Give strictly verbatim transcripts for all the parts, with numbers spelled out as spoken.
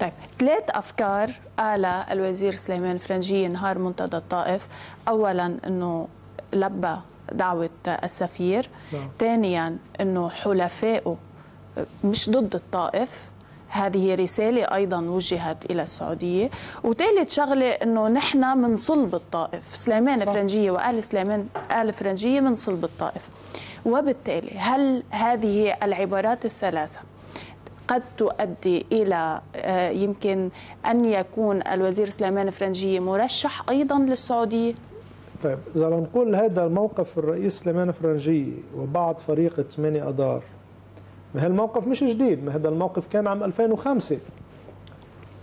طيب، ثلاث أفكار قال الوزير سليمان فرنجي نهار منتدى الطائف. أولاً أنه لبى دعوة السفير، ثانياً أنه حلفائه مش ضد الطائف، هذه رسالة أيضاً وجهت إلى السعودية، وثالث شغلة أنه نحن من صلب الطائف، سليمان فرنجي وآل سليمان آل فرنجي من صلب الطائف. وبالتالي هل هذه العبارات الثلاثة قد تؤدي إلى يمكن أن يكون الوزير سليمان فرنجي مرشح أيضاً للسعودية؟ طيب، إذا نقول هذا الموقف الرئيس سليمان فرنجي وبعض فريق ثمانية أدار، ما هالموقف مش جديد، ما هذا الموقف كان عام ألفين وخمسة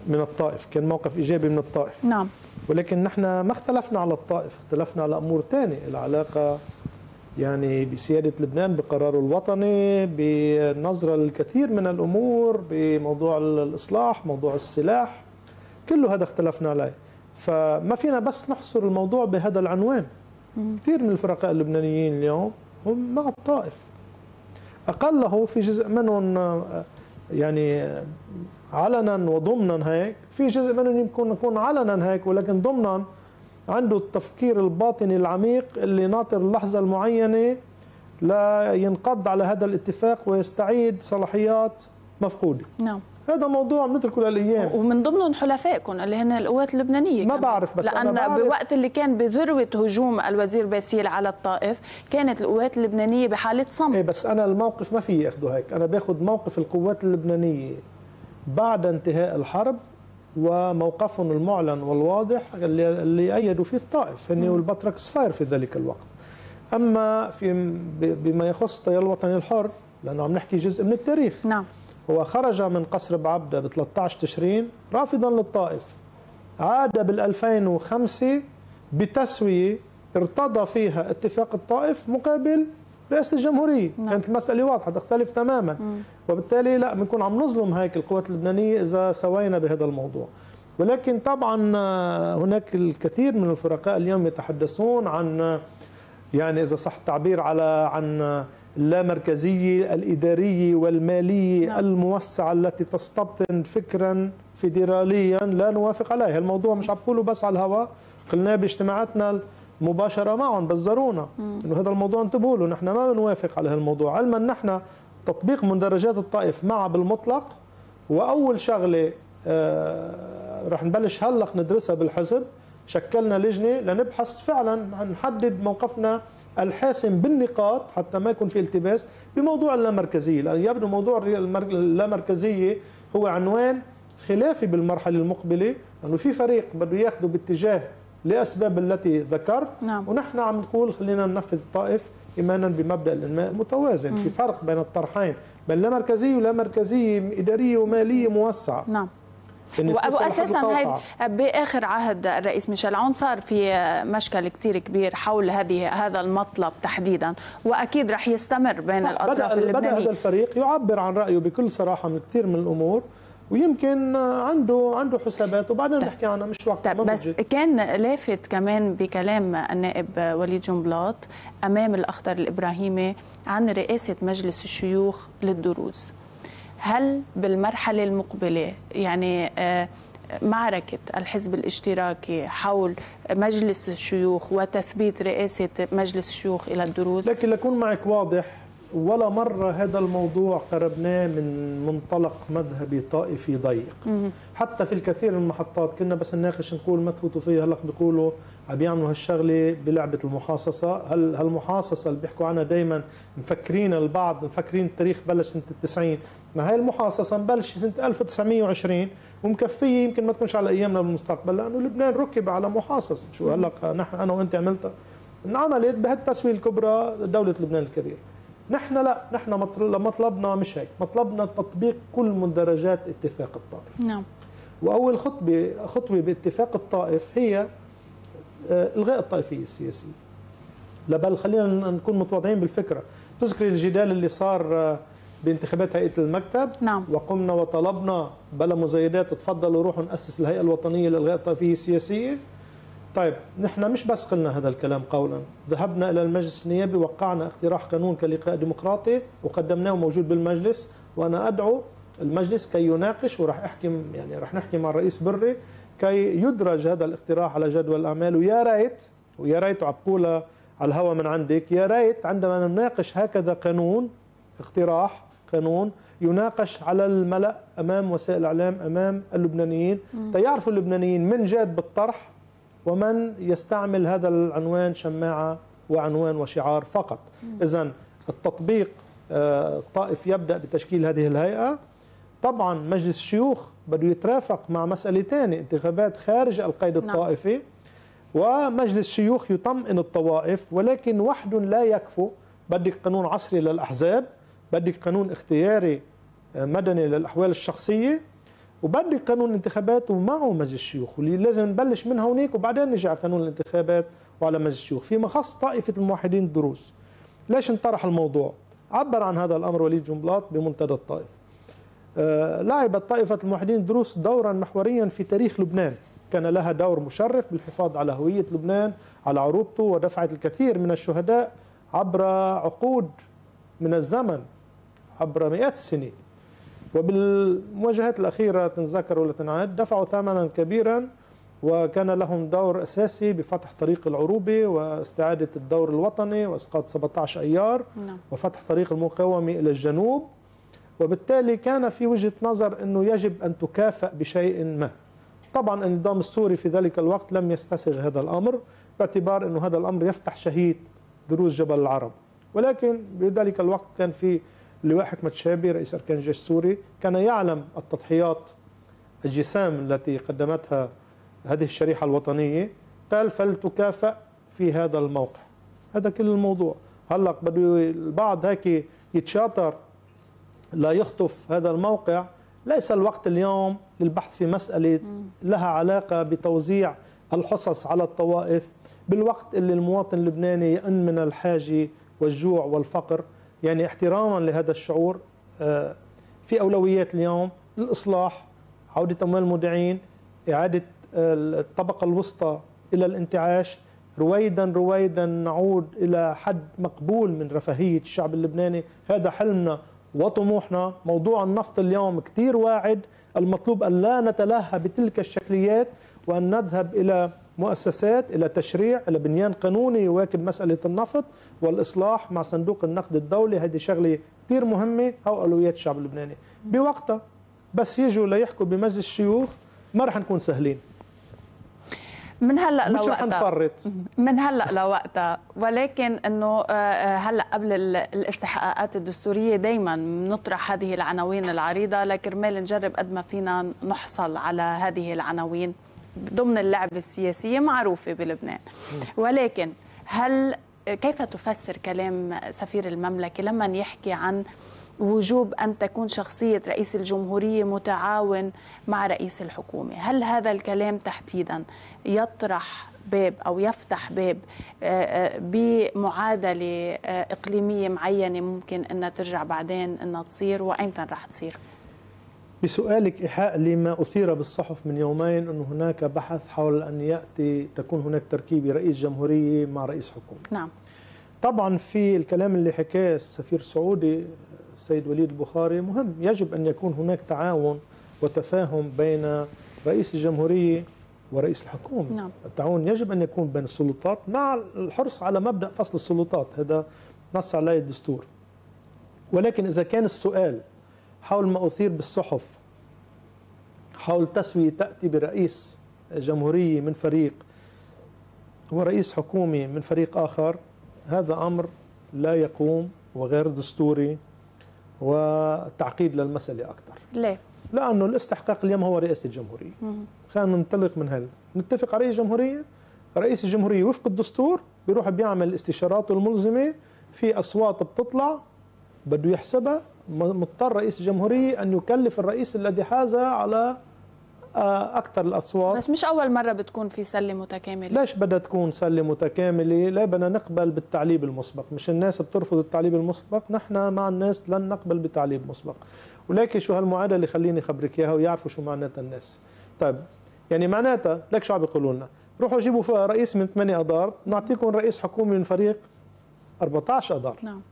من الطائف، كان موقف إيجابي من الطائف. نعم. ولكن نحن ما اختلفنا على الطائف، اختلفنا على أمور تانية، العلاقة يعني بسيادة لبنان، بقراره الوطني، بالنظرة للكثير من الأمور، بموضوع الإصلاح، موضوع السلاح، كل هذا اختلفنا عليه. فما فينا بس نحصر الموضوع بهذا العنوان. كثير من الفرقاء اللبنانيين اليوم هم مع الطائف، أقله في جزء منهم يعني علنا وضمنا هيك، في جزء منهم يمكن يكون علنا هيك، ولكن ضمنا عنده التفكير الباطني العميق اللي ناطر اللحظة المعينة لا ينقض على هذا الاتفاق ويستعيد صلاحيات مفقودة. نعم. هذا موضوع مثل كل الأيام. ومن ضمنهم حلفائكم اللي هن القوات اللبنانية. ما بعرف، بس لأن أنا بعرف بوقت اللي كان بذروة هجوم الوزير باسيل على الطائف كانت القوات اللبنانية بحالة صمت. إيه، بس أنا الموقف ما في ياخده هيك، أنا باخذ موقف القوات اللبنانية بعد انتهاء الحرب وموقفهم المعلن والواضح اللي اللي أيدوا فيه الطائف هن والبطرك صفاير في ذلك الوقت. أما في بما يخص التيار الوطني الحر، لأنه عم نحكي جزء من التاريخ. نعم. هو خرج من قصر بعبدة ب ثلاثة عشر تشرين رافضا للطائف، عاد بال ألفين وخمسة بتسوية ارتضى فيها اتفاق الطائف مقابل رئاسة الجمهورية. نعم. كانت المسألة واضحة، تختلف تماما. مم. وبالتالي لا بنكون عم نظلم هيك القوات اللبنانية إذا سوينا بهذا الموضوع. ولكن طبعا هناك الكثير من الفرقاء اليوم يتحدثون عن يعني إذا صح التعبير على عن اللامركزية الإدارية والمالية. نعم. الموسعة التي تستبطن فكرا فيدراليا لا نوافق عليها. الموضوع مش عم بقوله بس على الهواء، قلناه باجتماعاتنا مباشرة معهم، بزرونا انه هذا الموضوع انتبهوا له، نحن ما بنوافق على هالموضوع، علما نحن تطبيق مندرجات الطائف معه بالمطلق. واول شغله آه رح نبلش هلا ندرسها بالحزب، شكلنا لجنه لنبحث فعلا نحدد موقفنا الحاسم بالنقاط حتى ما يكون في التباس بموضوع اللامركزيه، لان يبدو موضوع اللامركزيه هو عنوان خلافي بالمرحله المقبله، لانه في فريق بده ياخذه باتجاه لأسباب التي ذكرت. نعم. ونحن عم نقول خلينا ننفذ الطائف إيمانا بمبدأ الإنماء المتوازن. مم. في فرق بين الطرحين، بين لا مركزية ولا مركزية إدارية ومالية موسعة. نعم. وابو اساسا هيدا باخر عهد الرئيس ميشال عون صار في مشكل كثير كبير حول هذه هذا المطلب تحديدا، واكيد رح يستمر بين الاطراف اللبنانيه. بدأ هذا الفريق يعبر عن رايه بكل صراحه من كثير من الامور، ويمكن عنده عنده حسابات وبعدين نحكي عنها، مش وقت. بس كان لافت كمان بكلام النائب وليد جنبلاط امام الاخضر الابراهيمي عن رئاسه مجلس الشيوخ للدروز. هل بالمرحله المقبله يعني معركه الحزب الاشتراكي حول مجلس الشيوخ وتثبيت رئاسه مجلس الشيوخ الى الدروز؟ لكن لكون معك واضح، ولا مرة هذا الموضوع قربناه من منطلق مذهبي طائفي ضيق. مم. حتى في الكثير من المحطات كنا بس نناقش نقول ما تفوتوا فيها، هلا بيقولوا عم بيعملوا هالشغله بلعبه المحاصصه، هل هالمحاصصه اللي بيحكوا عنها دائما مفكرين البعض مفكرين التاريخ بلش سنه التسعين، ما هي المحاصصه مبلشه سنه ألف وتسعمئة وعشرين ومكفيه يمكن ما تكونش على ايامنا بالمستقبل، لانه لبنان ركب على محاصصه، شو هلا نحن انا وانت عملتها؟ انعملت بهالتسويه الكبرى دوله لبنان الكبيره. نحن لا، نحن مطلبنا مش هيك، مطلبنا تطبيق كل مندرجات اتفاق الطائف. نعم. واول خطبه خطوه باتفاق الطائف هي الغاء الطائفيه السياسيه. لا بل خلينا نكون متواضعين بالفكره، تذكري الجدال اللي صار بانتخابات هيئه المكتب. نعم. وقمنا وطلبنا بلا مزايدات تفضلوا روحوا ناسس الهيئه الوطنيه للغاء الطائفيه السياسيه. طيب، نحن مش بس قلنا هذا الكلام قولا، ذهبنا إلى المجلس النيابي وقعنا اقتراح قانون كلقاء ديمقراطي وقدمناه موجود بالمجلس، وأنا أدعو المجلس كي يناقش، وراح احكي يعني راح نحكي مع الرئيس بري كي يدرج هذا الاقتراح على جدول الاعمال. ويا ريت ويا ريت وعبقولها على الهوا من عندك، يا ريت عندما نناقش هكذا قانون، اقتراح قانون يناقش على الملأ امام وسائل الاعلام امام اللبنانيين تيعرفوا اللبنانيين من جاد بالطرح ومن يستعمل هذا العنوان شماعه وعنوان وشعار فقط. اذا التطبيق الطائف يبدا بتشكيل هذه الهيئه. طبعا مجلس الشيوخ بده يترافق مع مساله ثانيه، انتخابات خارج القيد الطائفي. ومجلس الشيوخ يطمئن الطوائف، ولكن وحده لا يكفو، بدك قانون عصري للاحزاب، بدك قانون اختياري مدني للاحوال الشخصيه، وبدك قانون انتخابات ومعه مجلس الشيوخ، واللي لازم نبلش من هونيك وبعدين نجي على قانون الانتخابات وعلى مجلس الشيوخ. فيما خص طائفه الموحدين الدروز، ليش انطرح الموضوع؟ عبر عن هذا الامر وليد جنبلاط بمنتدى الطائف. أه لعبت طائفه الموحدين الدروز دورا محوريا في تاريخ لبنان، كان لها دور مشرف بالحفاظ على هويه لبنان، على عروبته، ودفعت الكثير من الشهداء عبر عقود من الزمن، عبر مئات السنين. وبالمواجهات الأخيرة تنذكر ولا تنعاد، دفعوا ثمنا كبيرا وكان لهم دور أساسي بفتح طريق العروبة واستعادة الدور الوطني وإسقاط سبعة عشر أيار وفتح طريق المقاومة إلى الجنوب. وبالتالي كان في وجهة نظر أنه يجب أن تكافأ بشيء ما. طبعا النظام السوري في ذلك الوقت لم يستسغ هذا الأمر، باعتبار أنه هذا الأمر يفتح شهيد دروز جبل العرب. ولكن بذلك الوقت كان في اللواء حكمت شابي رئيس أركان الجيش السوري، كان يعلم التضحيات الجسام التي قدمتها هذه الشريحة الوطنية، قال فلتكافئ في هذا الموقع. هذا كل الموضوع. هلا بده البعض هيك يتشاطر لا يخطف هذا الموقع. ليس الوقت اليوم للبحث في مسألة لها علاقة بتوزيع الحصص على الطوائف بالوقت اللي المواطن اللبناني يئن من الحاجة والجوع والفقر. يعني احتراما لهذا الشعور، في أولويات اليوم للإصلاح، عودة أموال المودعين، إعادة الطبقة الوسطى إلى الانتعاش، رويدا رويدا نعود إلى حد مقبول من رفاهية الشعب اللبناني. هذا حلمنا وطموحنا. موضوع النفط اليوم كثير واعد، المطلوب أن لا نتلهى بتلك الشكليات وأن نذهب إلى مؤسسات، إلى تشريع، إلى بنيان قانوني يواكب مسألة النفط والإصلاح مع صندوق النقد الدولي. هذه شغلة كثير مهمة، أو أولويات الشعب اللبناني بوقتها. بس يجوا ليحكوا بمجلس الشيوخ ما رح نكون سهلين. من هلا لوقتها من هلا لوقتها ولكن انه هلا قبل الاستحقاقات الدستوريه دائما بنطرح هذه العناوين العريضه لكرمال نجرب قد ما فينا نحصل على هذه العناوين ضمن اللعبه السياسيه معروفه بلبنان. ولكن هل كيف تفسر كلام سفير المملكه لما يحكي عن وجوب أن تكون شخصية رئيس الجمهورية متعاون مع رئيس الحكومة؟ هل هذا الكلام تحديدا يطرح باب أو يفتح باب بمعادلة إقليمية معينة ممكن أنها ترجع بعدين أنها تصير، وأيمتى رح تصير؟ بسؤالك إيحاء لما أثير بالصحف من يومين، أن هناك بحث حول أن يأتي تكون هناك تركيبة رئيس جمهورية مع رئيس حكومة. نعم طبعا. في الكلام اللي حكاه السفير السعودي السيد وليد البخاري مهم، يجب أن يكون هناك تعاون وتفاهم بين رئيس الجمهورية ورئيس الحكومة. نعم. التعاون يجب أن يكون بين السلطات مع الحرص على مبدأ فصل السلطات، هذا نص عليه الدستور. ولكن إذا كان السؤال حول ما أثير بالصحف حول تسوية تأتي برئيس جمهورية من فريق ورئيس حكومي من فريق آخر، هذا أمر لا يقوم وغير دستوري وتعقيد للمسألة أكثر. ليه؟ لأنه الاستحقاق اليوم هو رئاسة الجمهورية. خلينا ننطلق من هل نتفق على رئيس الجمهورية؟ رئيس الجمهورية وفق الدستور بيروح بيعمل استشاراته الملزمة، في أصوات بتطلع بده يحسبها، مضطر رئيس الجمهورية أن يكلف الرئيس الذي حاز على أكثر الأصوات. بس مش أول مرة بتكون في سلة متكاملة. ليش بدها تكون سلة متكاملة؟ لا، بدنا نقبل بالتعليب المسبق. مش الناس بترفض التعليب المسبق، نحن مع الناس لن نقبل بتعليب مسبق. ولكن شو هالمعادلة اللي خليني خبرك إياها ويعرفوا شو معناتها الناس. طيب يعني معناتها لك شو عم بيقولوا لنا؟ روحوا جيبوا رئيس من ثمانية أدار، نعطيكم رئيس حكومي من فريق أربعة عشر أدار. نعم.